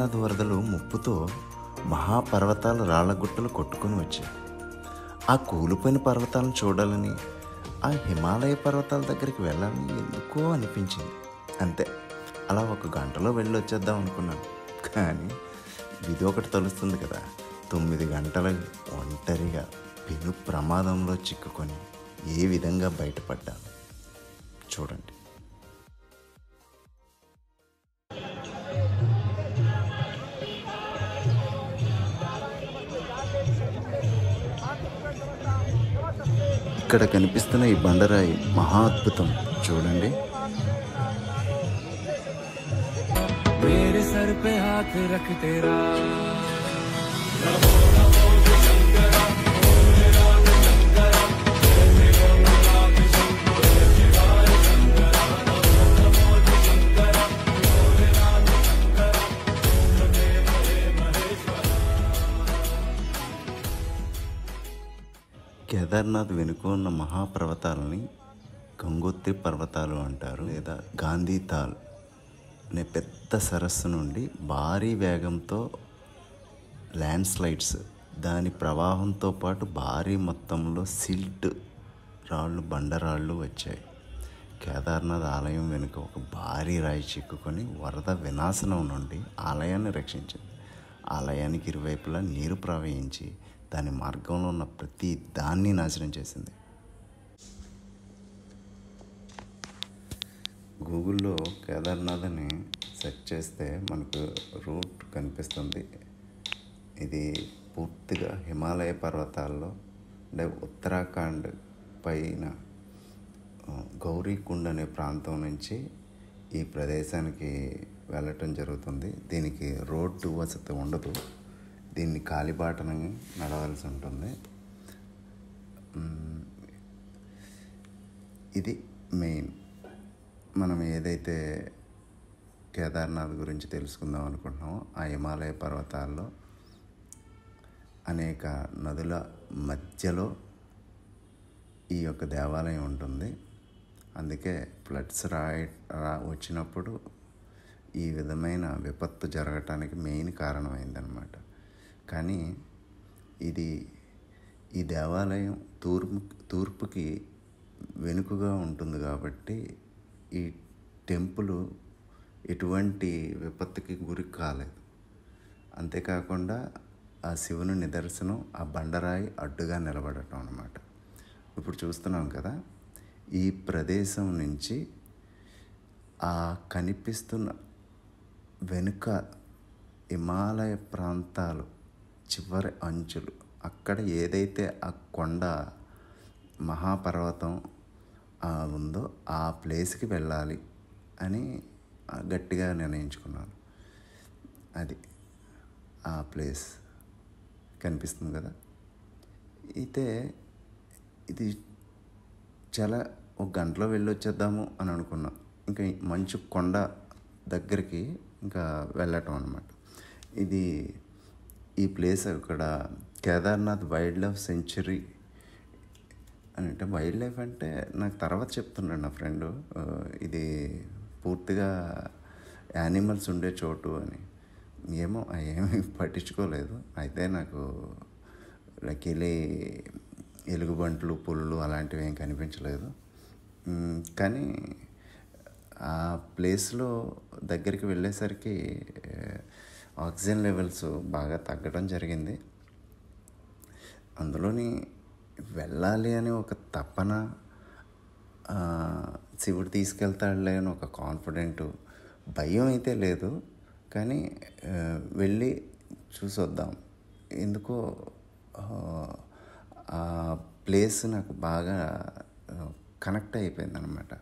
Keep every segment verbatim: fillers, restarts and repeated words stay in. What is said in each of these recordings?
కేదార్నాథ్ వరదలు ముప్పుతో మహాపర్వతాలు రాళ్లగుట్టలు కొట్టుకుని వచ్చాయి. ఆ కూలిపోయిన పర్వతాలను చూడాలని, ఆ హిమాలయ పర్వతాల దగ్గరికి వెళ్ళాలని ఎందుకో అనిపించింది. అంతే, అలా ఒక గంటలో వెళ్ళి వచ్చేద్దాం అనుకున్నాను. కానీ ఇది ఒకటి తలుస్తుంది కదా, తొమ్మిది గంటలు ఒంటరిగా పెను ప్రమాదంలో చిక్కుకొని ఏ విధంగా బయటపడ్డాను చూడండి. ఇక్కడ కనిపిస్తున్న ఈ బండరాయి మహా అద్భుతం చూడండి. కేదార్నాథ్ వెనుక ఉన్న మహాపర్వతాలని గంగోత్రి పర్వతాలు అంటారు, లేదా గాంధీతాల్ అనే పెద్ద సరస్సు నుండి భారీ వేగంతో ల్యాండ్ స్లైడ్స్, దాని ప్రవాహంతో పాటు భారీ మొత్తంలో సిల్ట్ రాళ్ళు, బండరాళ్ళు వచ్చాయి. కేదార్నాథ్ ఆలయం వెనుక ఒక భారీ రాయి చిక్కుకొని వరద వినాశనం నుండి ఆలయాన్ని రక్షించింది. ఆలయానికి ఇరువైపులా నీరు ప్రవహించి దాని మార్గంలో ఉన్న ప్రతి దాన్ని నాశనం చేసింది. గూగుల్లో కేదార్నాథ్ అని సెర్చ్ చేస్తే మనకు రూట్ కనిపిస్తుంది. ఇది పూర్తిగా హిమాలయ పర్వతాల్లో, అంటే ఉత్తరాఖండ్ పైన గౌరీకుండ్ అనే ప్రాంతం నుంచి ఈ ప్రదేశానికి వెళ్ళటం జరుగుతుంది. దీనికి రోడ్డు వసతి ఉండదు, దీన్ని కాలిబాటను నడవాల్సి ఉంటుంది. ఇది మెయిన్ మనం ఏదైతే కేదార్నాథ్ గురించి తెలుసుకుందాం అనుకుంటున్నామో, ఆ హిమాలయ పర్వతాల్లో అనేక నదుల మధ్యలో ఈ యొక్క దేవాలయం ఉంటుంది. అందుకే ఫ్లడ్స్ రాయ రా వచ్చినప్పుడు ఈ విధమైన విపత్తు జరగటానికి మెయిన్ కారణమైందనమాట. కానీ ఇది ఈ దేవాలయం తూర్పు తూర్పుకి వెనుకగా ఉంటుంది కాబట్టి ఈ టెంపుల్ ఎటువంటి విపత్తుకి గురి కాలేదు. అంతేకాకుండా ఆ శివుని నిదర్శనం ఆ బండరాయి అడ్డుగా నిలబడటం అన్నమాట. ఇప్పుడు చూస్తున్నాం కదా, ఈ ప్రదేశం నుంచి ఆ కనిపిస్తున్న వెనుక హిమాలయ ప్రాంతాలు చివరి అంచులు, అక్కడ ఏదైతే ఆ కొండ మహాపర్వతం ఉందో ఆ ప్లేస్కి వెళ్ళాలి అని గట్టిగా నిర్ణయించుకున్నాను. అది ఆ ప్లేస్ కనిపిస్తుంది కదా. అయితే ఇది చాలా ఒక గంటలో వెళ్ళొచ్చేద్దాము అని అనుకున్నాం. ఇంకా మంచు కొండ దగ్గరికి ఇంకా వెళ్ళటం అన్నమాట. ఇది ఈ ప్లేస్ ఇక్కడ కేదార్నాథ్ వైల్డ్ లైఫ్ సెంచురీ అని అంటే, వైల్డ్ లైఫ్ అంటే నాకు తర్వాత చెప్తున్నాడు నా ఫ్రెండు, ఇది పూర్తిగా యానిమల్స్ ఉండే చోటు అని. ఏమో ఏమీ పట్టించుకోలేదు. అయితే నాకు లక్కీలీ ఎలుగుబంట్లు, పులులు అలాంటివి ఏం కనిపించలేదు. కానీ ఆ ప్లేస్లో దగ్గరికి వెళ్ళేసరికి ఆక్సిజన్ లెవెల్స్ బాగా తగ్గడం జరిగింది. అందులోని వెళ్ళాలి అని ఒక తపన, శివుడు తీసుకెళ్తాడులే అని ఒక కాన్ఫిడెంట్, భయం అయితే లేదు. కానీ వెళ్ళి చూసొద్దాం, ఎందుకో ఆ ప్లేస్ నాకు బాగా కనెక్ట్ అయిపోయింది అన్నమాట.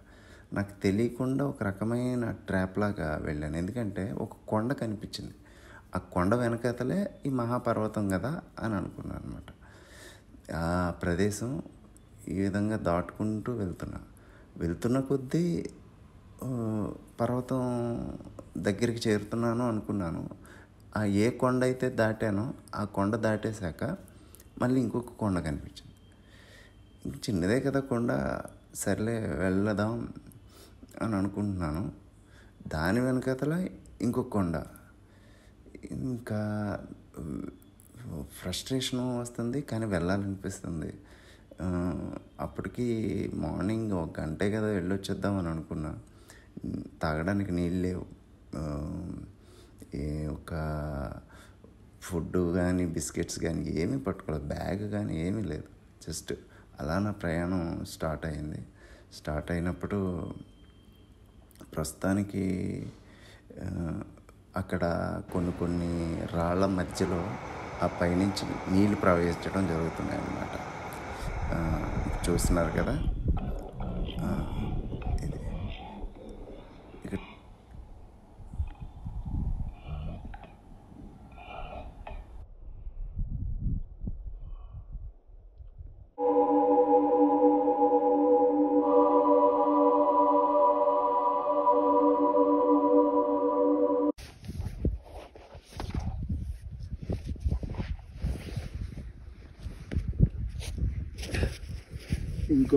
నాకు తెలియకుండా ఒక రకమైన ట్రాప్లాగా వెళ్ళాను. ఎందుకంటే ఒక కొండ కనిపించింది, ఆ కొండ వెనకతలే ఈ మహాపర్వతం కదా అని అనుకున్నాను అనమాట. ఆ ప్రదేశం ఈ విధంగా దాటుకుంటూ వెళ్తున్నా వెళ్తున్న కొద్దీ పర్వతం దగ్గరికి చేరుతున్నాను అనుకున్నాను. ఆ ఏ కొండ అయితే దాటానో ఆ కొండ దాటేశాక మళ్ళీ ఇంకొక కొండ కనిపించింది. చిన్నదే కదా కొండ, సర్లే వెళ్ళదాం అని అనుకుంటున్నాను. దాని వెనకతల ఇంకొక కొండ, ఇంకా ఫ్రస్ట్రేషను వస్తుంది, కానీ వెళ్ళాలనిపిస్తుంది. అప్పటికి మార్నింగ్ ఒక గంటే కదా వెళ్ళొచ్చేద్దాం అని అనుకున్నా. తాగడానికి నీళ్ళు లేవు, ఒక ఫుడ్ కానీ బిస్కెట్స్ కానీ ఏమీ పట్టుకోలేదు, బ్యాగ్ కానీ ఏమీ లేదు. జస్ట్ అలా నా ప్రయాణం స్టార్ట్ అయింది. స్టార్ట్ అయినప్పుడు ప్రస్తుతానికి అక్కడ కొన్ని కొన్ని రాళ్ళ మధ్యలో ఆ పైనుంచి నీళ్ళు ప్రవేశించడం జరుగుతున్నాయి అన్నమాట. చూస్తున్నారు కదా, ఇది ఇక్కడ ఇంకో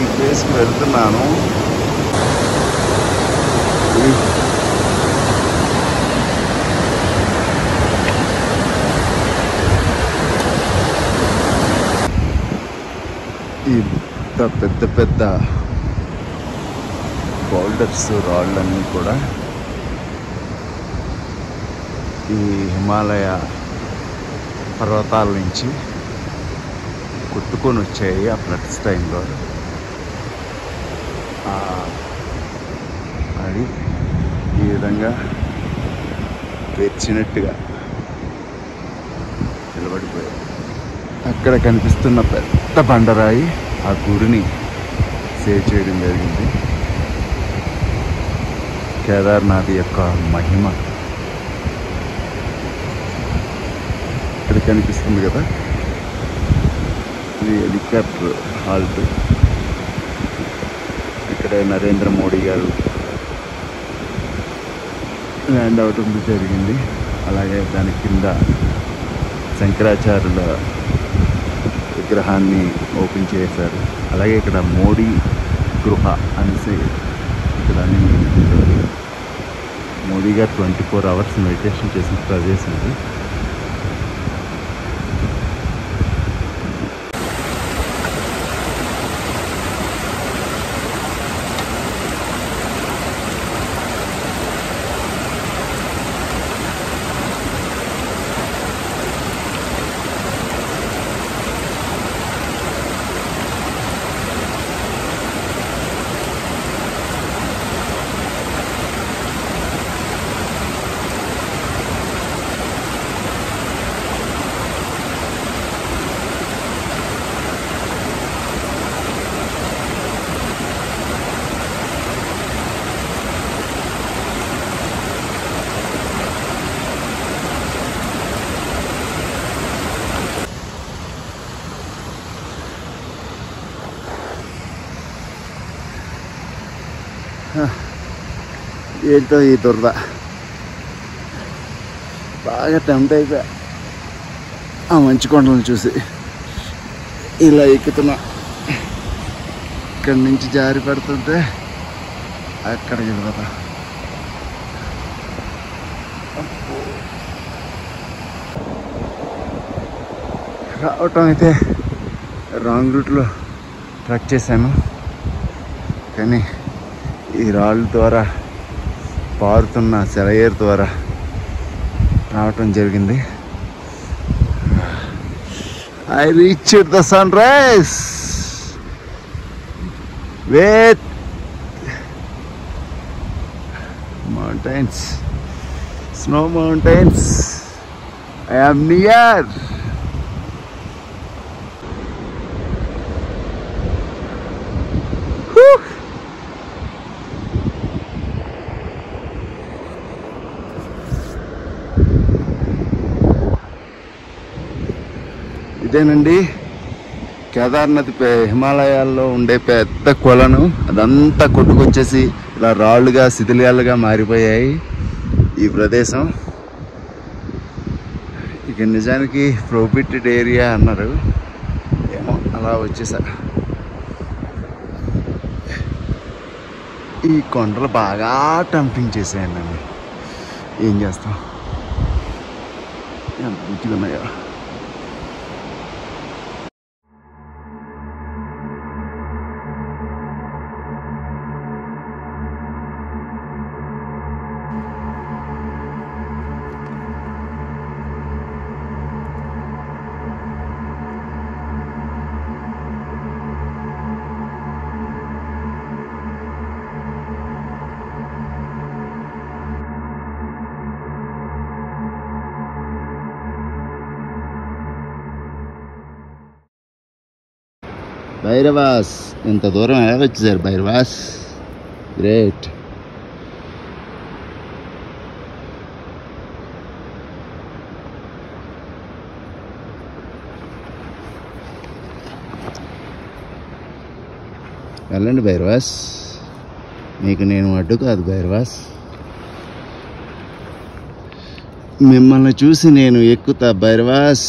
ఈ ప్లేస్కి వెళ్తున్నాను. పెద్ద పెద్ద బౌల్డర్స్, రాళ్ళన్నీ కూడా ఈ హిమాలయ పర్వతాల నుంచి కొట్టుకొని వచ్చాయి ఆ ఫ్లడ్స్ టైంలో. అది ఈ విధంగా తెచ్చినట్టుగా నిలబడిపోయాయి. అక్కడ కనిపిస్తున్న పెద్ద బండరాయి ఆ గుడిని సేవ్ చేయడం జరిగింది. కేదార్నాథ్ యొక్క మహిమ ఇక్కడ కనిపిస్తుంది కదా. ఇది హెలికాప్టర్ హాల్ట్. ఇక్కడ నరేంద్ర మోడీ గారు ల్యాండ్ అవటం జరిగింది. అలాగే దాని కింద శంకరాచార్యుల విగ్రహాన్ని ఓపెన్ చేశారు. అలాగే ఇక్కడ మోడీ గృహ అనేసి ఇక్కడ మోడీ గారు ట్వంటీ ఫోర్ అవర్స్ మెడిటేషన్ చేసిన ప్రదేశం ఇది. ఏంటో ఈ దురద, బాగా టెంప్ట్ అయిపోయా ఆ మంచు కొండలను చూసి. ఇలా ఎక్కుతున్నా, ఇక్కడి నుంచి జారి పడుతుంటే అక్కడికి వెళ్ళిపోతా. రావటం అయితే రాంగ్ రూట్లో ట్రెక్ చేశాను, కానీ ఈ రాళ్ళ ద్వారా పారుతున్న సెలయేరు ద్వారా రావటం జరిగింది. I reach the sunrise with mountains, snow mountains. I am near. ఇదేనండి కేదార్నాథ్ హిమాలయాల్లో ఉండే పెద్ద కొలను. అదంతా కొట్టుకొచ్చేసి ఇలా రాళ్ళుగా శిథిలాలుగా మారిపోయాయి. ఈ ప్రదేశం. ఇక నిజానికి ప్రోహిబిటెడ్ ఏరియా అన్నారు, ఏమో అలా వచ్చేసా. ఈ కొండలు బాగా టంపింగ్ చేసేయండి, ఏం చేస్తాం. ఎంత బుద్ధిలున్నాయో భైరవాస్. ఇంత దూరం ఎలా వచ్చేసారు భైరవాస్, గ్రేట్. వెళ్ళండి భైరవాస్, నీకు నేను అడ్డు కాదు భైరవాస్. మిమ్మల్ని చూసి నేను ఎక్కుతా భైరవాస్,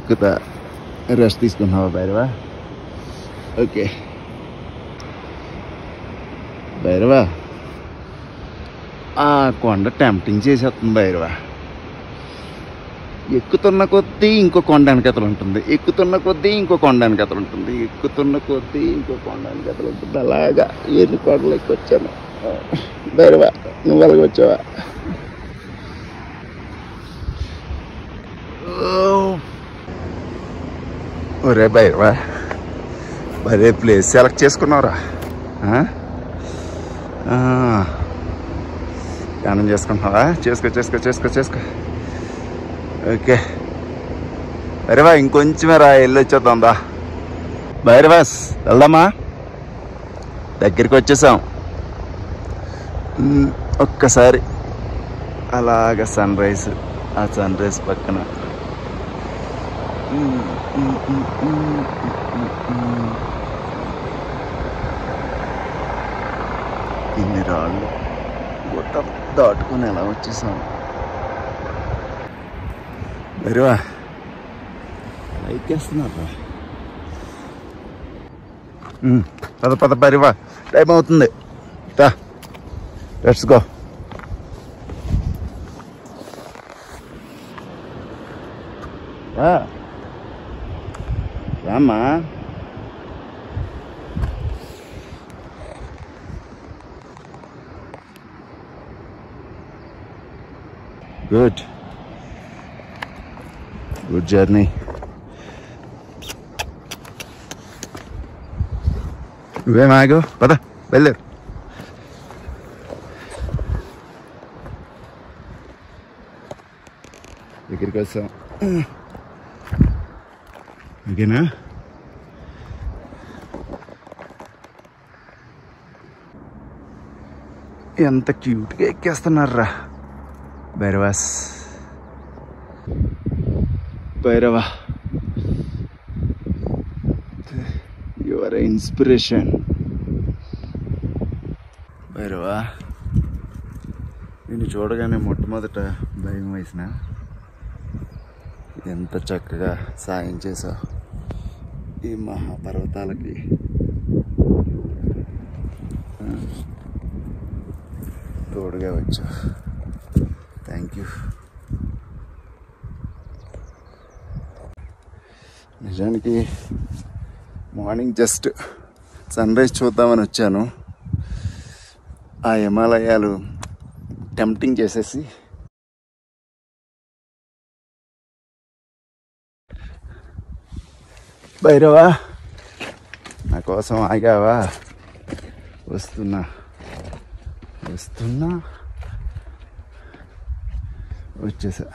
ఎక్కుతా. రెస్ట్ తీసుకున్నావా భైరవా? ఓకే భైరవా, ఆ కొండ టెంప్టింగ్ చేసేస్తుంది భైరవా. ఎక్కుతున్న కొద్దీ ఇంకో కొండ వెనకతలు ఉంటుంది, ఎక్కుతున్న కొద్దీ ఇంకో కొండ వెనకతలు ఉంటుంది, ఎక్కుతున్న కొద్దీ ఇంకో కొండ వెనకతలు ఉంటుంది. అలాగా ఎన్ని కొండలు ఎక్కువ వచ్చాను భైరవా, నువ్వు అలాగే వచ్చావా? ఒరే భైరవా, మరే ప్లేస్ సెలెక్ట్ చేసుకున్నావురా, ధ్యానం చేసుకుంటున్నావా? చేసుకో చేసుకో చేసుకో చేసుకో. ఓకే భైరవా, ఇంకొంచెమే రా, వెళ్ళి వచ్చేద్దాందా భైరవాస్, వెళ్దామా? దగ్గరికి వచ్చేసాం. ఒక్కసారి అలాగ సన్ రైజ్, ఆ సన్ రైజ్ పక్కన ఇన్ని రాళ్ళు గుట్ట దాటుకొని ఎలా వచ్చేసాం భైరవా. ఎక్కేస్తున్నారా? పద పద భైరవా, టైం అవుతుంది, దా లెట్స్ గో. రామ్మా, గుడ్ గుడ్ జర్నీ. నువ్వేం ఆగో, పద వెళ్ళారు. దగ్గరికి వస్తాం ఓకేనా? ఎంత క్యూట్గా ఎక్కేస్తున్నారా భైరవాస్. Bhairava, you are a inspiration Bhairava. నిన్ను చూడగానే మొట్టమొదట భయం వేసిన, ఎంత చక్కగా సాయం చేశావు ఈ మహాపర్వతాలకి. తోడుగా వచ్చా, థ్యాంక్ యూ. నిజానికి మార్నింగ్ జస్ట్ సన్ రైజ్ చూద్దామని వచ్చాను. ఆ హిమాలయాలు టెంప్టింగ్ చేసేసి భైరవా నా కోసం ఆగావా? వస్తున్నా వస్తున్నా వచ్చేసా.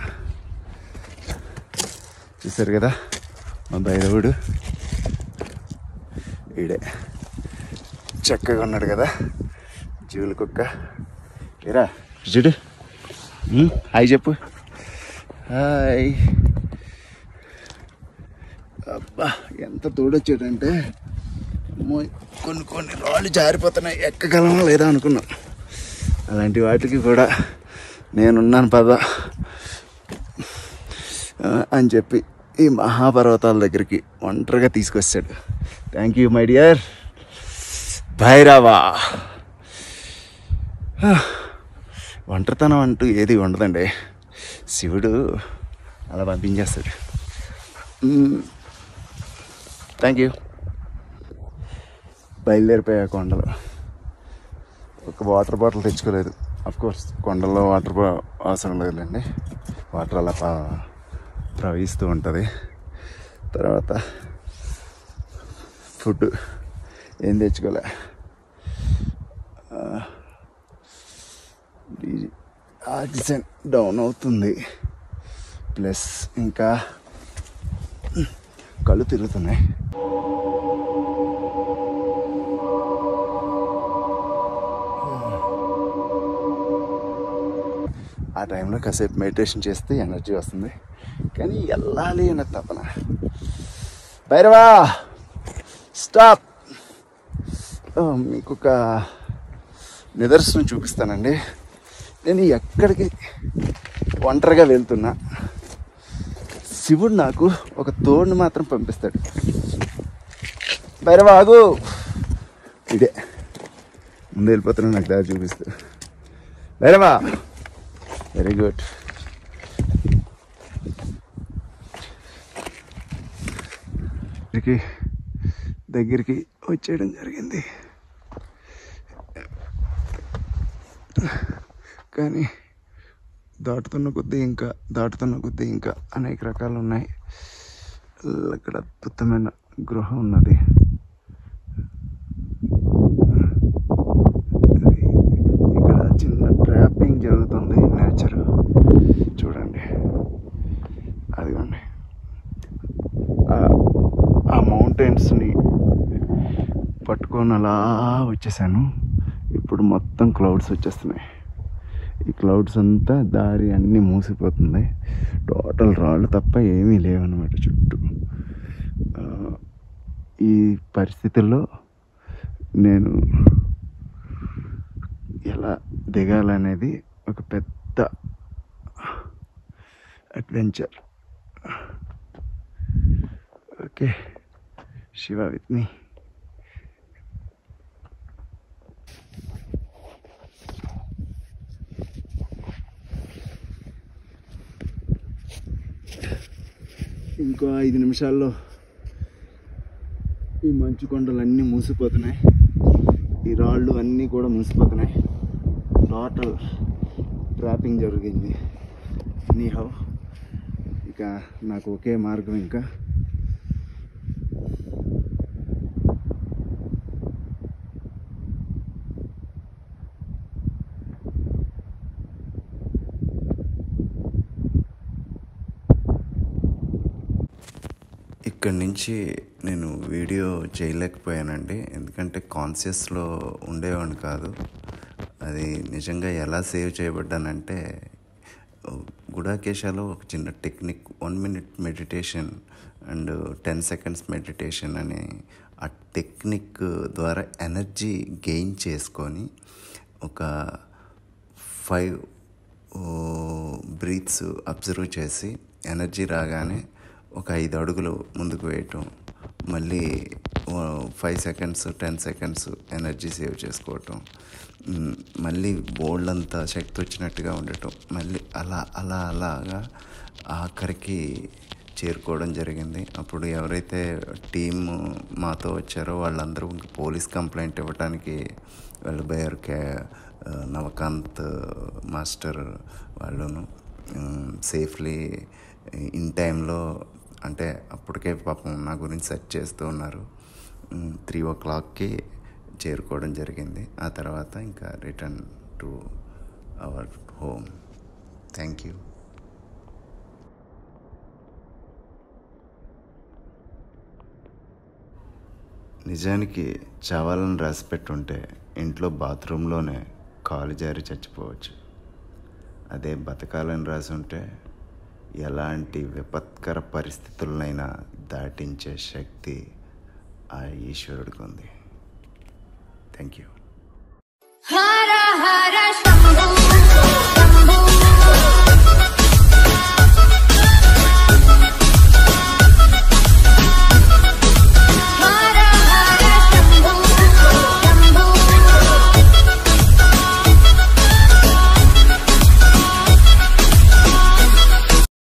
చూసారు కదా మా భైరవుడు, ఈడే చక్కగా ఉన్నాడు కదా జీవుల కుక్క. ఏరా చూడు, హాయ్ చెప్పు. హాయ్. అబ్బా ఎంత తోడొచ్చాడంటే, కొన్ని కొన్ని రాళ్ళు జారిపోతున్నాయి, ఎక్కగలమో లేదా అనుకున్నాం. అలాంటి వాటికి కూడా నేనున్నాను పద అని చెప్పి ఈ మహాపర్వతాల దగ్గరికి ఒంటరిగా తీసుకొచ్చాడు. Thank you my dear Bhairava. ఒంటరితనం అంటూ ఏది ఉండదండి, శివుడు అలా పంపించేస్తాడు. Thank you. బయలుదేరిపోయా కొండలు. ఒక వాటర్ బాటిల్ తెచ్చుకోలేదు. అఫ్కోర్స్ కొండల్లో వాటర్ అవసరం లేదులేండి, వాటర్ అలా ప్రవహిస్తూ ఉంటుంది. తర్వాత ఫుడ్ ఏం తెచ్చుకోలే. ఆక్సిజన్ డౌన్ అవుతుంది, ప్లస్ ఇంకా కళ్ళు తిరుగుతున్నాయి. ఆ టైంలో కాసేపు మెడిటేషన్ చేస్తే ఎనర్జీ వస్తుంది, కానీ వెళ్ళాలి అన్న తపన. భైరవా స్టాప్. మీకు ఒక నిదర్శనం చూపిస్తానండి. నేను ఎక్కడికి ఒంటరిగా వెళ్తున్నా, శివుడు నాకు ఒక తోడుని మాత్రం పంపిస్తాడు. భైరవా ఆగు, ఇదే ముందు వెళ్ళిపోతున్నా, నాకు దారి చూపిస్తాడు. Bhairava very good. దగ్గరికి దగ్గరికి వచ్చేయడం జరిగింది, కానీ దాటుతున్న కొద్దీ ఇంకా దాటుతున్న కొద్దీ ఇంకా అనేక రకాలు ఉన్నాయి. అక్కడ అద్భుతమైన గృహం ఉన్నది, ఇక్కడ చిన్న ట్రాపింగ్ జరుగుతుంది. నేచర్ చూడండి, అదిగోండి ఆ మౌంటైన్స్ని పట్టుకొని అలా వచ్చేసాను. ఇప్పుడు మొత్తం క్లౌడ్స్ వచ్చేస్తున్నాయి. ఈ క్లౌడ్స్ అంతా దారి అన్నీ మూసిపోతుంది. టోటల్ రాళ్ళు తప్ప ఏమీ లేవన్నమాట చుట్టూ. ఈ పరిస్థితుల్లో నేను ఎలా దిగాలనేది ఒక పెద్ద adventure. Okay Shiva with me. ఇంకో ఐదు నిమిషాల్లో ఈ మంచు కొండలు అన్నీ మూసిపోతున్నాయి, ఈ రాళ్ళు అన్నీ కూడా మూసిపోతున్నాయి. టోటల్ ట్రాపింగ్ జరిగింది. నీహౌ ఇక నాకు ఒకే మార్గం, ఇంకా ఇక్కడి నుంచి నేను వీడియో చేయలేకపోయానండి, ఎందుకంటే కాన్షియస్లో ఉండేవాడిని కాదు. అది నిజంగా ఎలా సేవ్ చేయబడ్డానంటే, గుడాకేశాలో ఒక చిన్న technique one minute meditation and ten seconds meditation అనే ఆ టెక్నిక్ ద్వారా ఎనర్జీ గెయిన్ చేసుకొని ఒక ఫైవ్ బ్రీత్స్ అబ్జర్వ్ చేసి ఎనర్జీ రాగానే ఒక ఐదు అడుగులు ముందుకు వేయటం, మళ్ళీ five seconds ten seconds energy save చేసుకోవటం, మళ్ళీ బోల్డ్ అంతా శక్తి వచ్చినట్టుగా ఉండటం, మళ్ళీ అలా అలా అలాగా ఆఖరికి చేరుకోవడం జరిగింది. అప్పుడు ఎవరైతే టీం మాతో వచ్చారో వాళ్ళందరూ ఇంకా పోలీస్ కంప్లైంట్ ఇవ్వడానికి వెళ్ళబోయారు. కే నవకాంత్ మాస్టర్ వాళ్ళను సేఫ్లీ ఇన్ టైంలో, అంటే అప్పటికే పాపం నా గురించి సెర్చ్ చేస్తూ ఉన్నారు. త్రీ ఓ క్లాక్కి చేరుకోవడం జరిగింది. ఆ తర్వాత ఇంకా return to our home. Thank you. నిజానికి చావాలని రాసిపెట్టుంటే ఇంట్లో బాత్రూంలోనే కాలు జారి చచ్చిపోవచ్చు. అదే బతకాలని రాసి ఉంటే ఎలాంటి విపత్కర పరిస్థితులనైనా దాటించే శక్తి ఆ ఈశ్వరుడికి ఉంది. Thank you.